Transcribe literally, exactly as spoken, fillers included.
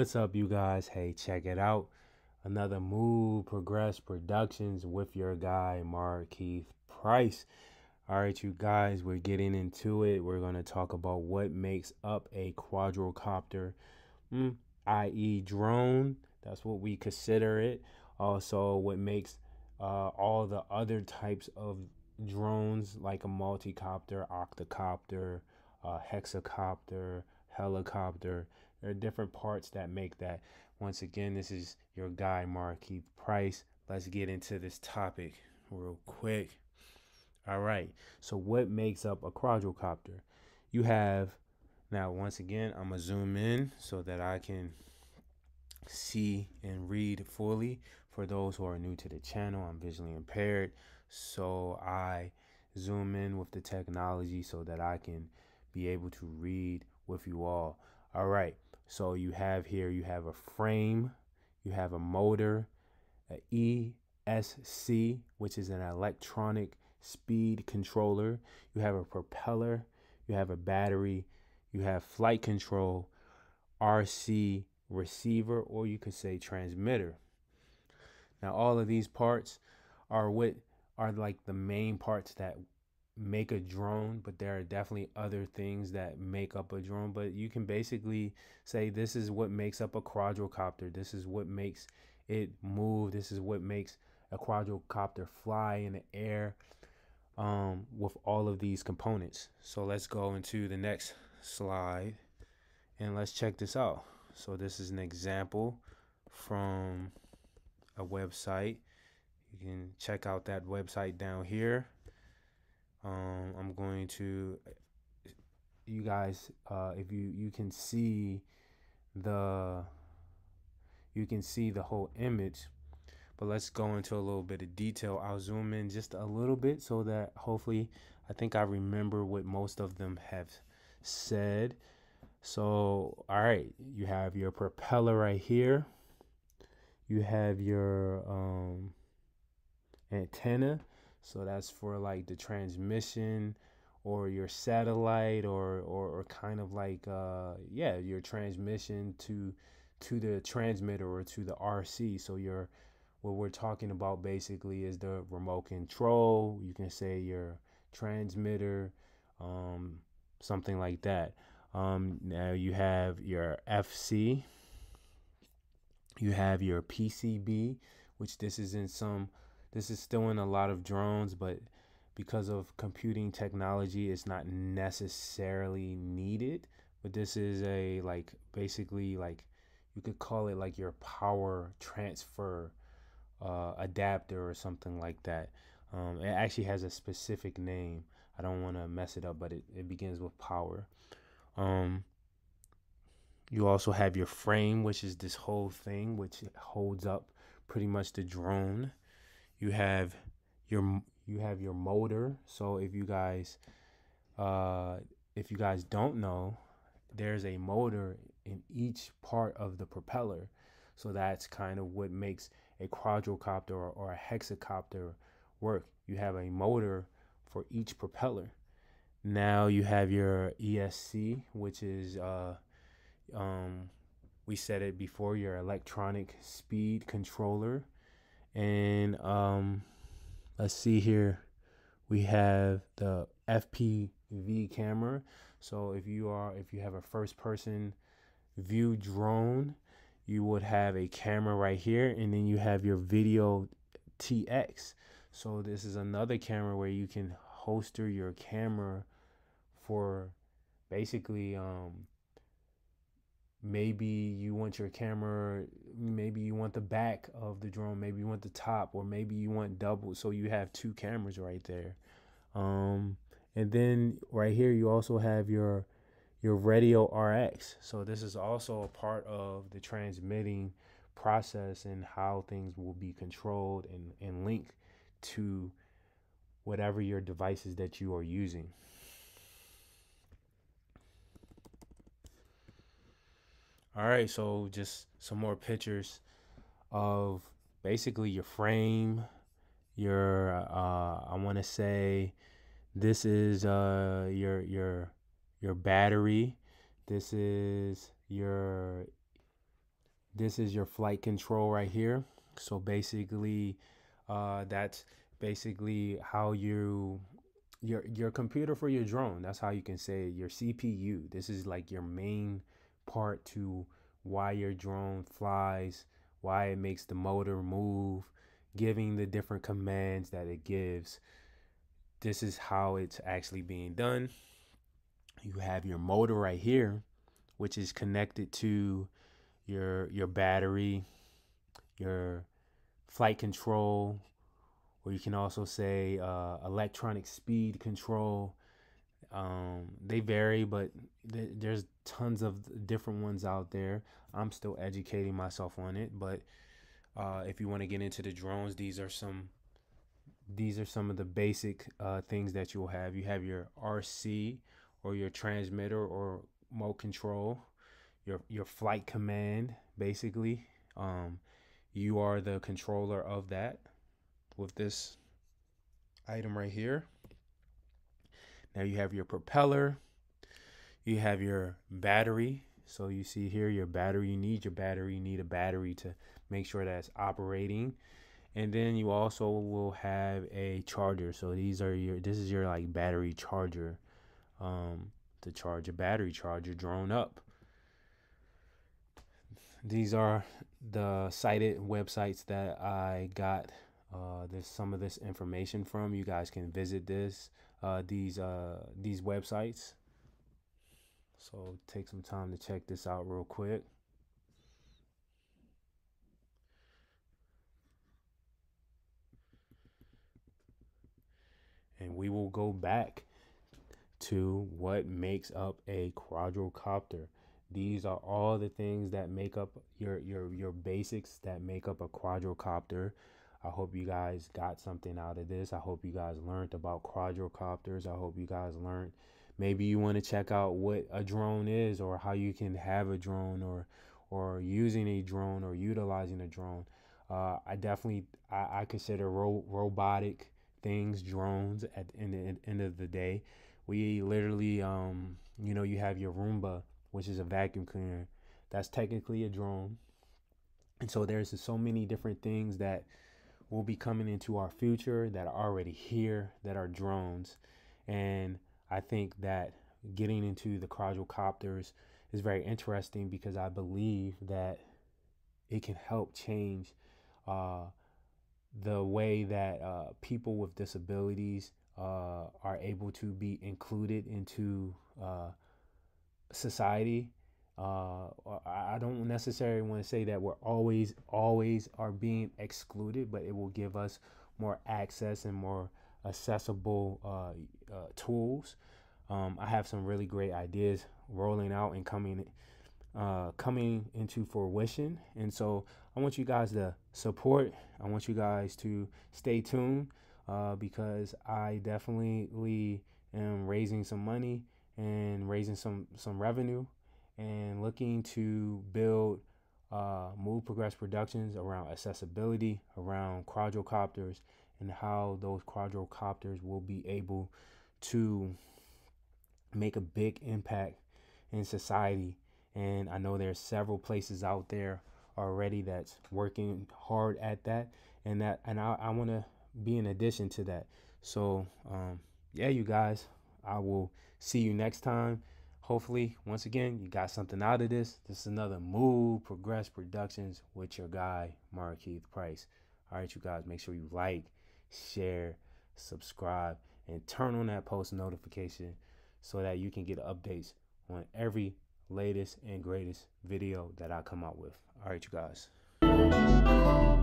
What's up, you guys? Hey, check it out. Another Move Progress Productions with your guy, Markeith Price. All right, you guys, we're getting into it. We're going to talk about what makes up a quadrocopter, mm, that is drone. That's what we consider it. Also, what makes uh, all the other types of drones, like a multicopter, octocopter, uh, hexacopter, helicopter. There are different parts that make that. Once again, this is your guy, Markeith Price. Let's get into this topic real quick. All right. So what makes up a quadrocopter? You have, now once again, I'm going to zoom in so that I can see and read fully. For those who are new to the channel, I'm visually impaired. So I zoom in with the technology so that I can be able to read with you all. All right. So you have here, you have a frame, you have a motor, an E S C, which is an electronic speed controller. You have a propeller, you have a battery, you have flight control, R C receiver, or you could say transmitter. Now, all of these parts are what are like the main parts that make a drone, but there are definitely other things that make up a drone, but you can basically say this is what makes up a quadrocopter. This is what makes it move. This is what makes a quadrocopter fly in the air, um, with all of these components. So let's go into the next slide and let's check this out. So this is an example from a website. You can check out that website down here. Um, I'm going to, you guys, uh, if you, you can see the, you can see the whole image, but let's go into a little bit of detail. I'll zoom in just a little bit so that hopefully, I think I remember what most of them have said. So, all right, you have your propeller right here. You have your, um, antenna. So that's for like the transmission or your satellite or, or, or kind of like, uh, yeah, your transmission to, to the transmitter or to the R C. So your, what we're talking about basically is the remote control. You can say your transmitter, um, something like that. Um, now you have your F C, you have your P C B, which this is in some, this is still in a lot of drones, but because of computing technology, it's not necessarily needed. But this is a like basically like you could call it like your power transfer uh, adapter or something like that. Um, it actually has a specific name. I don't want to mess it up, but it, it begins with power. Um, you also have your frame, which is this whole thing, which holds up pretty much the drone. You have your you have your motor. So if you guys uh, if you guys don't know, there's a motor in each part of the propeller. So that's kind of what makes a quadrocopter or, or a hexacopter work. You have a motor for each propeller. Now you have your E S C, which is uh, um, we said it before, your electronic speed controller. And um, let's see here, we have the F P V camera. So if you are, if you have a first person view drone, you would have a camera right here. And then you have your video T X. So this is another camera where you can holster your camera for basically, um, maybe you want your camera, maybe you want the back of the drone, maybe you want the top, or maybe you want double. So you have two cameras right there. Um, and then right here, you also have your, your radio R X. So this is also a part of the transmitting process and how things will be controlled and, and linked to whatever your devices that you are using. All right, so just some more pictures of basically your frame, your, uh, I want to say this is uh, your, your, your battery. This is your this is your flight control right here. So basically, uh, that's basically how you your your computer for your drone. That's how you can say your C P U. This is like your main part to why your drone flies, why it makes the motor move, giving the different commands that it gives. This is how it's actually being done. You have your motor right here, which is connected to your your battery, your flight control, or you can also say uh, electronic speed control. Um, they vary, but th there's tons of different ones out there. I'm still educating myself on it, but uh, if you want to get into the drones, these are some these are some of the basic uh, things that you'll have. You have your R C, or your transmitter or remote control, your your flight command. Basically, um, you are the controller of that with this item right here. Now you have your propeller, you have your battery. So you see here your battery, you need your battery, you need a battery to make sure that it's operating. And then you also will have a charger. So these are your, this is your like battery charger, um, to charge a battery, charge your drone up. These are the cited websites that I got Uh, there's some of this information from. You guys can visit this uh, these uh, these websites. So take some time to check this out real quick. And we will go back to what makes up a quadrocopter. These are all the things that make up your your your basics that make up a quadrocopter. I hope you guys got something out of this. I hope you guys learned about quadrocopters. I hope you guys learned. Maybe you want to check out what a drone is, or how you can have a drone, or or using a drone, or utilizing a drone. Uh, I definitely I, I consider ro robotic things drones at the end, at the end of the day. We literally, um, you know, you have your Roomba, which is a vacuum cleaner. That's technically a drone. And so there's so many different things that will be coming into our future that are already here, that are drones. And I think that getting into the quadrocopters is very interesting, because I believe that it can help change uh, the way that uh, people with disabilities uh, are able to be included into uh, society. Uh, I don't necessarily want to say that we're always, always are being excluded, but it will give us more access and more accessible uh, uh, tools. Um, I have some really great ideas rolling out and coming, uh, coming into fruition. And so I want you guys to support. I want you guys to stay tuned, uh, because I definitely am raising some money and raising some, some revenue, and looking to build uh, Move Progress Productions around accessibility, around quadrocopters, and how those quadrocopters will be able to make a big impact in society. And I know there's several places out there already that's working hard at that, and that, and I, I want to be in addition to that. So um, yeah, you guys, I will see you next time. Hopefully, once again, you got something out of this. This is another Move Progress Productions with your guy, Markeith Price. All right, you guys, make sure you like, share, subscribe, and turn on that post notification so that you can get updates on every latest and greatest video that I come out with. All right, you guys.